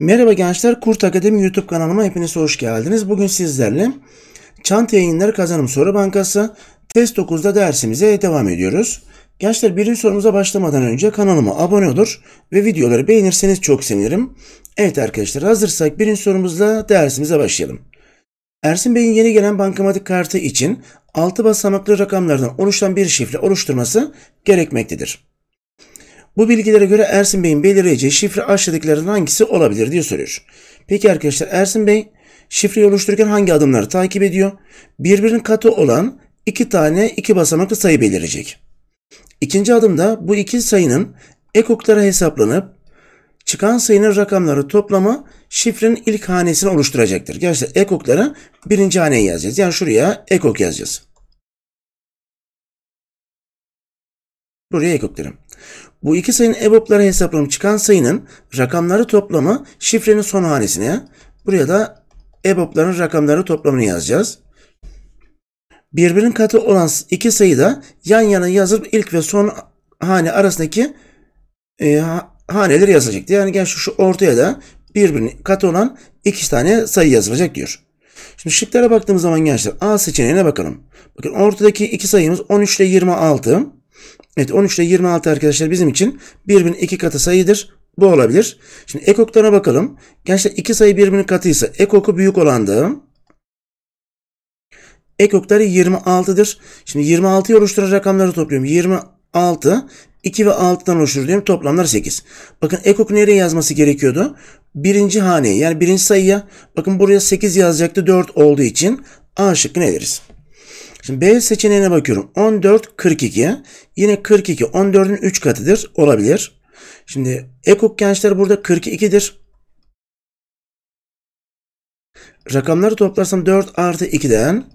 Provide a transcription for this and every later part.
Merhaba gençler, Kurt Akademi YouTube kanalıma hepiniz hoş geldiniz. Bugün sizlerle Çanta Yayınları Kazanım Soru Bankası Test 9'da dersimize devam ediyoruz. Gençler, birinci sorumuza başlamadan önce kanalıma abone olur ve videoları beğenirseniz çok sevinirim. Evet arkadaşlar, hazırsak birinci sorumuzla dersimize başlayalım. Ersin Bey'in yeni gelen bankamatik kartı için 6 basamaklı rakamlardan oluşan bir şifre oluşturması gerekmektedir. Bu bilgilere göre Ersin Bey'in belirleyeceği şifre aşağıdakilerden hangisi olabilir diye soruyor. Peki arkadaşlar, Ersin Bey şifreyi oluştururken hangi adımları takip ediyor? Birbirinin katı olan 2 tane 2 basamaklı sayı belirleyecek. İkinci adımda bu iki sayının ekoklara hesaplanıp çıkan sayının rakamları toplamı şifrenin ilk hanesini oluşturacaktır. Gerçekten ekoklara birinci haneye yazacağız. Yani şuraya ekok yazacağız. Buraya ekok derim. Bu iki sayının EBOB'lara hesaplanıp çıkan sayının rakamları toplamı şifrenin son hanesine. Buraya da EBOB'ların rakamları toplamını yazacağız. Birbirinin katı olan iki sayı da yan yana yazıp ilk ve son hane arasındaki haneleri yazılacaktı. Yani gençler, şu ortaya da birbirinin katı olan 2 tane sayı yazılacak diyor. Şimdi şıklara baktığımız zaman gençler, A seçeneğine bakalım. Bakın ortadaki iki sayımız 13 ile 26. Evet, 13 ile 26 arkadaşlar bizim için birbirinin 2 katı sayıdır. Bu olabilir. Şimdi ekoklara bakalım. Gençler, 2 sayı birbirinin katıysa ekoku büyük olandı. Ekokları 26'dır. Şimdi 26'yı oluşturan rakamları topluyorum. 26, 2 ve 6'dan oluşturur diyorum. Toplamlar 8. Bakın ekok nereye yazması gerekiyordu? Birinci haneye, yani birinci sayıya. Bakın buraya 8 yazacaktı, 4 olduğu için A şıkkını ederiz. Şimdi B seçeneğine bakıyorum. 14, 42. Yine 42, 14'ün 3 katıdır. Olabilir. Şimdi ekok gençler burada 42'dir. Rakamları toplarsam 4 artı 2'den.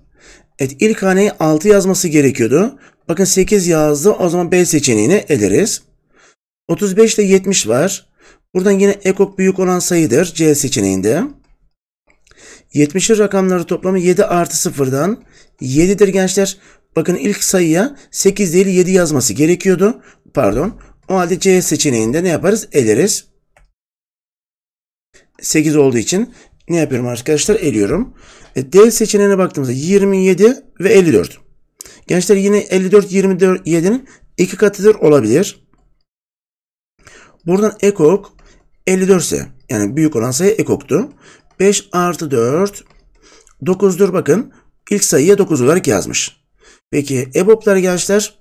Evet, ilk haneye 6 yazması gerekiyordu. Bakın 8 yazdı. O zaman B seçeneğini ederiz. 35 ile 70 var. Buradan yine ekok büyük olan sayıdır. C seçeneğinde. 70'in rakamları toplamı 7 artı 0'dan 7'dir gençler. Bakın ilk sayıya 8 değil 7 yazması gerekiyordu. Pardon. O halde C seçeneğinde ne yaparız? Ederiz. 8 olduğu için ne yapıyorum arkadaşlar? Eliyorum. D seçeneğine baktığımızda 27 ve 54. Gençler yine 54, 27'nin 2 katıdır olabilir. Buradan ekok 54 ise, yani büyük olan sayı ekoktu. 5 artı 4 9'dur bakın. İlk sayıya 9 olarak yazmış. Peki EBOB'lar gençler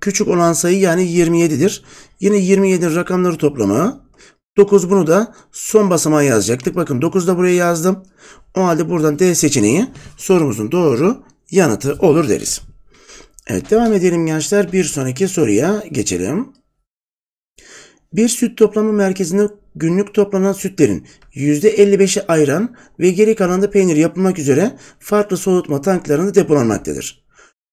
küçük olan sayı yani 27'dir. Yine 27'nin rakamları toplamı 9, bunu da son basamağa yazacaktık. Bakın 9 da buraya yazdım. O halde buradan D seçeneği sorumuzun doğru yanıtı olur deriz. Evet, devam edelim gençler. Bir sonraki soruya geçelim. Bir süt toplama merkezinde günlük toplanan sütlerin %55'i ayran ve geri kalanı da peynir yapılmak üzere farklı soğutma tanklarında depolanmaktadır.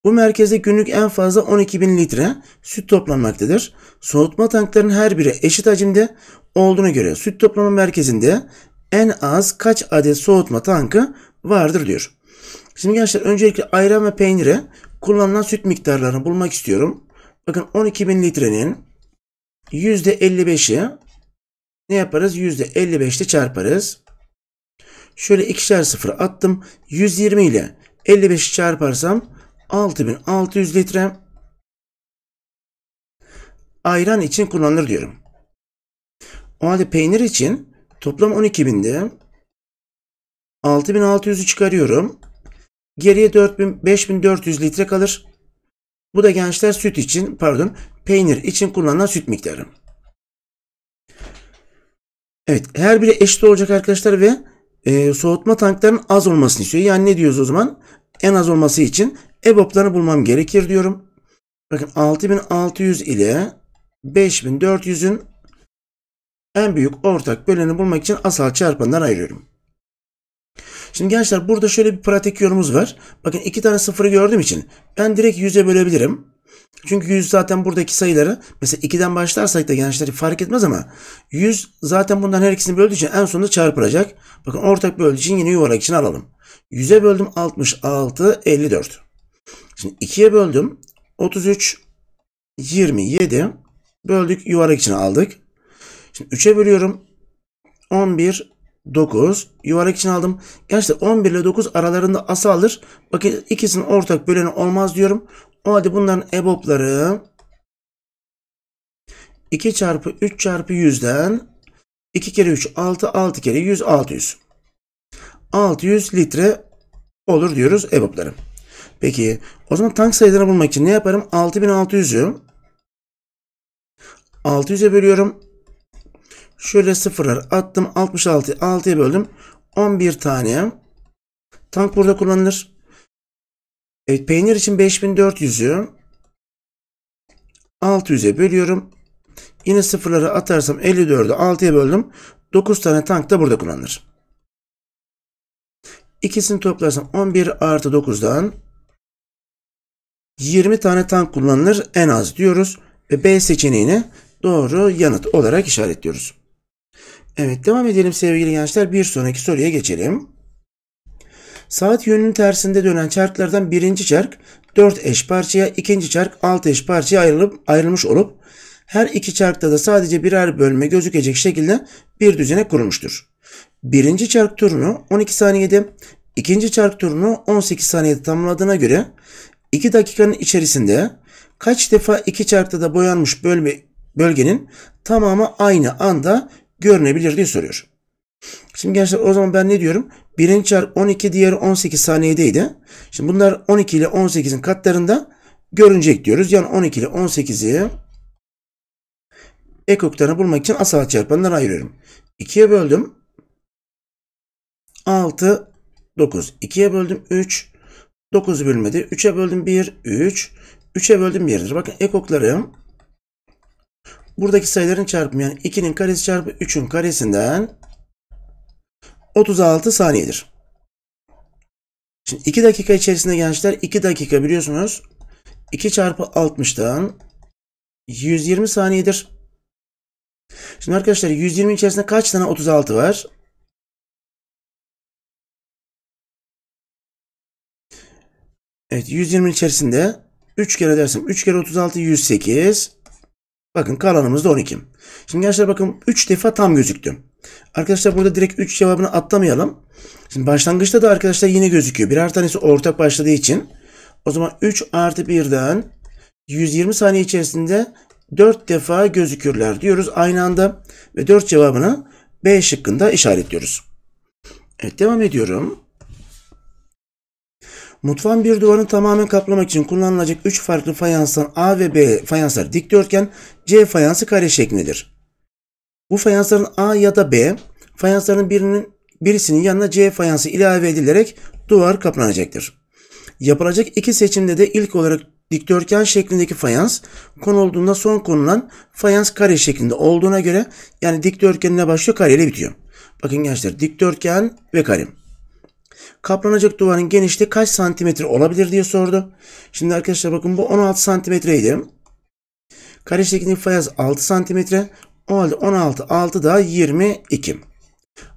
Bu merkezde günlük en fazla 12.000 litre süt toplanmaktadır. Soğutma tanklarının her biri eşit hacimde olduğuna göre süt toplama merkezinde en az kaç adet soğutma tankı vardır diyor. Şimdi gençler, öncelikle ayran ve peynire kullanılan süt miktarlarını bulmak istiyorum. Bakın 12.000 litrenin %55'i ne yaparız? %55'te çarparız. Şöyle ikişer sıfır attım. 120 ile 55'i çarparsam 6600 litre ayran için kullanılır diyorum. O halde peynir için toplam 12.000'de 6600'ü çıkarıyorum. Geriye 5400 litre kalır. Bu da gençler süt için, pardon, peynir için kullanılan süt miktarı. Evet, her biri eşit olacak arkadaşlar ve soğutma tanklarının az olmasını istiyor. Yani ne diyoruz o zaman? En az olması için EBOB'larını bulmam gerekir diyorum. Bakın 6600 ile 5400'ün en büyük ortak böleni bulmak için asal çarpandan ayırıyorum. Şimdi gençler, burada şöyle bir pratik yorumumuz var. Bakın 2 tane sıfırı gördüğüm için ben direkt 100'e bölebilirim. Çünkü 100 zaten buradaki sayıları, mesela 2'den başlarsak da gençler fark etmez ama 100 zaten bundan her ikisini böldüğü için en sonunda çarpılacak. Bakın ortak böldüğü için yine yuvarlak için alalım. 100'e böldüm 66, 54. Şimdi 2'ye böldüm. 33, 27. Böldük, yuvarlak içine aldık. Şimdi 3'e bölüyorum. 11, 9. Yuvarlak içine aldım. Gerçekten 11 ile 9 aralarında asaldır. Bakın ikisinin ortak böleni olmaz diyorum. O halde bunların EBOB'ları 2 çarpı 3 çarpı 100'den 2 kere 3 6, 6 kere 100 600. 600 litre olur diyoruz EBOB'ları. Peki o zaman tank sayılarını bulmak için ne yaparım? 6600'ü 600'e bölüyorum. Şöyle sıfırları attım. 66'yı 6'ya böldüm. 11 tane tank burada kullanılır. Evet, peynir için 5400'ü 600'e bölüyorum. Yine sıfırları atarsam 54'ü 6'ya böldüm. 9 tane tank da burada kullanılır. İkisini toplarsam 11 artı 9'dan 20 tane tank kullanılır en az diyoruz. Ve B seçeneğini doğru yanıt olarak işaretliyoruz. Evet, devam edelim sevgili gençler. Bir sonraki soruya geçelim. Saat yönünün tersinde dönen çarklardan birinci çark 4 eş parçaya, ikinci çark 6 eş parçaya ayrılmış olup her iki çarkta da sadece birer bölme gözükecek şekilde bir düzene kurulmuştur. Birinci çark turunu 12 saniyede, ikinci çark turunu 18 saniyede tamamladığına göre 2 dakikanın içerisinde kaç defa iki çarkta da boyanmış bölgenin tamamı aynı anda görünebilir diye soruyor. Şimdi gençler o zaman ben ne diyorum? Birinci çark 12, diğeri 18 saniyedeydi. Şimdi bunlar 12 ile 18'in katlarında görünecek diyoruz. Yani 12 ile 18'i EKOK'larını bulmak için asal çarpanından ayırıyorum. 2'ye böldüm. 6, 9. 2'ye böldüm 3. 9 bölmedi. 3'e böldüm 1, 3. 3'e böldüm 1'dir. Bakın EKOK'ları buradaki sayıların çarpımı, yani 2'nin karesi çarpı 3'ün karesinden 36 saniyedir. Şimdi 2 dakika içerisinde gençler, 2 dakika biliyorsunuz 2 çarpı 60'dan 120 saniyedir. Şimdi arkadaşlar 120 içerisinde kaç tane 36 var? 120 içerisinde 3 kere dersem 3 kere 36 108. Bakın kalanımız da 12. Şimdi gençler bakın 3 defa tam gözüktü. Arkadaşlar burada direkt 3 cevabını atlamayalım. Şimdi başlangıçta da arkadaşlar yine gözüküyor. Birer tanesi ortak başladığı için. O zaman 3 artı 1'den 120 saniye içerisinde 4 defa gözükürler diyoruz aynı anda. Ve 4 cevabını B şıkkında işaretliyoruz. Evet, devam ediyorum. Mutfağın bir duvarını tamamen kaplamak için kullanılacak 3 farklı fayanstan A ve B fayanslar dikdörtgen, C fayansı kare şeklindedir. Bu fayansların A ya da B fayansların birisinin yanına C fayansı ilave edilerek duvar kaplanacaktır. Yapılacak iki seçimde de ilk olarak dikdörtgen şeklindeki fayans konulduğunda son konulan fayans kare şeklinde olduğuna göre, yani dikdörtgenle başlıyor, kareyle bitiyor. Bakın gençler, dikdörtgen ve kare. Kaplanacak duvarın genişliği kaç santimetre olabilir diye sordu. Şimdi arkadaşlar bakın bu 16 santimetreydi. Kare şeklindeki fayans 6 santimetre. O halde 16, 6 daha 22.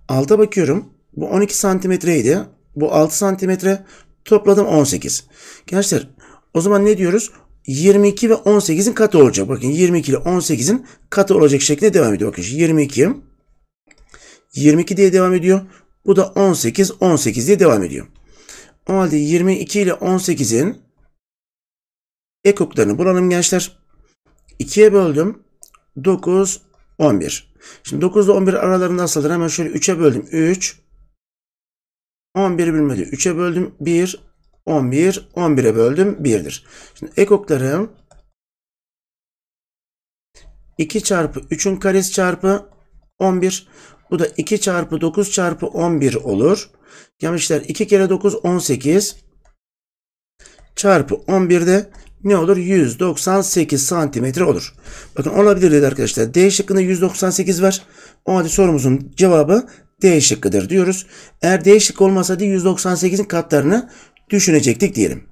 6'a bakıyorum. Bu 12 santimetreydi. Bu 6 santimetre. Topladım 18. Gençler o zaman ne diyoruz? 22 ve 18'in katı olacak. Bakın 22 ile 18'in katı olacak şekilde devam ediyor. Bakın 22. 22 diye devam ediyor. Bu da 18, 18 diye devam ediyor. O halde 22 ile 18'in EKOK'larını bulalım gençler. 2'ye böldüm. 9, 11. Şimdi 9 ile 11 aralarında asaldır. Hemen şöyle 3'e böldüm. 3. 11 bölmedi. 3'e böldüm. 1, 11. 11'e böldüm. 1'dir. Şimdi EKOK'ları 2 çarpı 3'ün karesi çarpı 11. Bu da 2 çarpı 9 çarpı 11 olur. Gençler 2 kere 9 18 çarpı 11'de ne olur? 198 santimetre olur. Bakın olabilir dedi arkadaşlar. D şıkkında 198 var. O halde sorumuzun cevabı D şıkkıdır diyoruz. Eğer D şıkkı olmasaydı 198'in katlarını düşünecektik diyelim.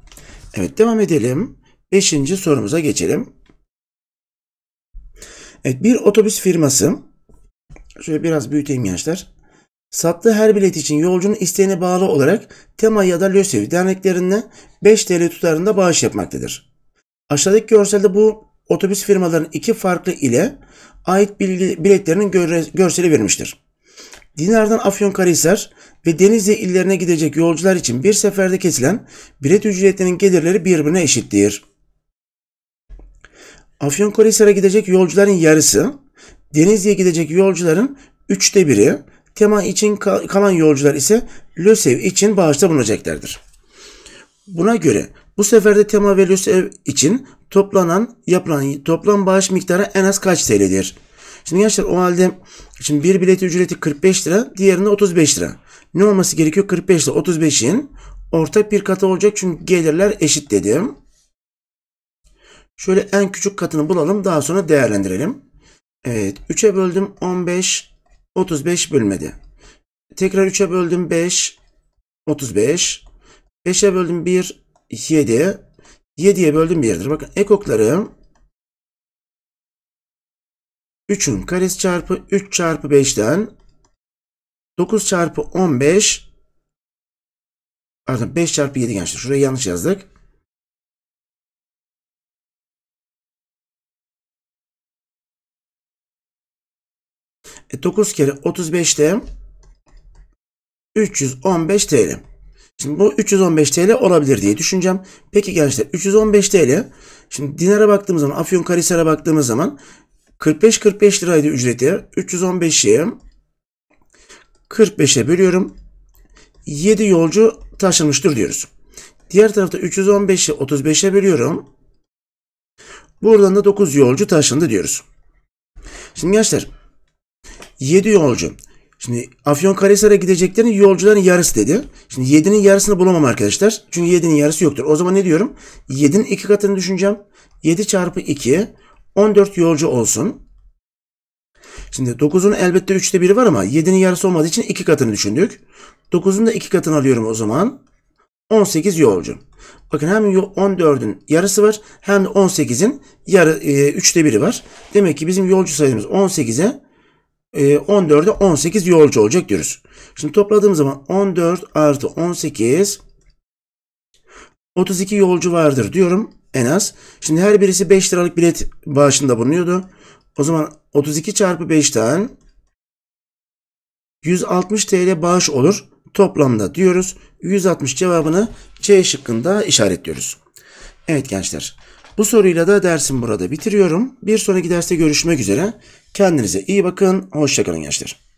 Evet, devam edelim. 5. sorumuza geçelim. Evet, bir otobüs firması. Şöyle biraz büyüteyim gençler. Sattığı her bilet için yolcunun isteğine bağlı olarak Tema ya da LÖSEV derneklerine 5 TL tutarında bağış yapmaktadır. Aşağıdaki görselde bu otobüs firmalarının iki farklı ile ait biletlerinin görseli verilmiştir. Dinar'dan Afyonkarahisar ve Denizli illerine gidecek yolcular için bir seferde kesilen bilet ücretlerinin gelirleri birbirine eşittir. Afyonkarahisar'a gidecek yolcuların yarısı, Denizli'ye gidecek yolcuların 1/3, Tema için kalan yolcular ise LÖSEV için bağışta bulunacaklardır. Buna göre bu seferde Tema ve LÖSEV için yapılan toplam bağış miktarı en az kaç TL'dir? Şimdi gençler o halde şimdi bir bilet ücreti 45 lira, diğerinde 35 lira. Ne olması gerekiyor? 45 ile 35'in ortak bir katı olacak çünkü gelirler eşit dedim. Şöyle en küçük katını bulalım, daha sonra değerlendirelim. Evet, 3'e böldüm 15, 35 bölmedi. Tekrar 3'e böldüm 5, 35. 5'e böldüm 1, 7. 7'ye böldüm 1'dir. Bakın ekokları 3'ün karesi çarpı 3 çarpı 5'ten 9 çarpı 15 pardon 5 çarpı 7 gençler. Şurayı yanlış yazdık. E 9 kere 35'te 315 TL. Şimdi bu 315 TL olabilir diye düşüneceğim. Peki gençler 315 TL. Şimdi Dinar'a baktığımız zaman, Afyonkarahisar'a baktığımız zaman 45 liraydı ücreti. 315'i 45'e bölüyorum. 7 yolcu taşınmıştır diyoruz. Diğer tarafta 315'i 35'e bölüyorum. Buradan da 9 yolcu taşındı diyoruz. Şimdi gençler 7 yolcu. Şimdi Afyonkarahisar'a gideceklerin yolcuların yarısı dedi. Şimdi 7'nin yarısını bulamam arkadaşlar. Çünkü 7'nin yarısı yoktur. O zaman ne diyorum? 7'nin 2 katını düşüneceğim. 7 çarpı 2 14 yolcu olsun. Şimdi 9'un elbette 3'te 1'i var ama 7'nin yarısı olmadığı için 2 katını düşündük. 9'un da 2 katını alıyorum o zaman. 18 yolcu. Bakın hem 14'ün yarısı var hem de 18'in 3'te 1'i var. Demek ki bizim yolcu sayımız 18'e 14'e 18 yolcu olacak diyoruz. Şimdi topladığım zaman 14 artı 18 32 yolcu vardır diyorum en az. Şimdi her birisi 5 liralık bilet bağışında bulunuyordu. O zaman 32 çarpı 5'ten 160 TL bağış olur toplamda diyoruz. 160 cevabını C şıkkında işaretliyoruz. Evet gençler. Bu soruyla da dersimi burada bitiriyorum. Bir sonraki derste görüşmek üzere. Kendinize iyi bakın. Hoşça kalın gençler.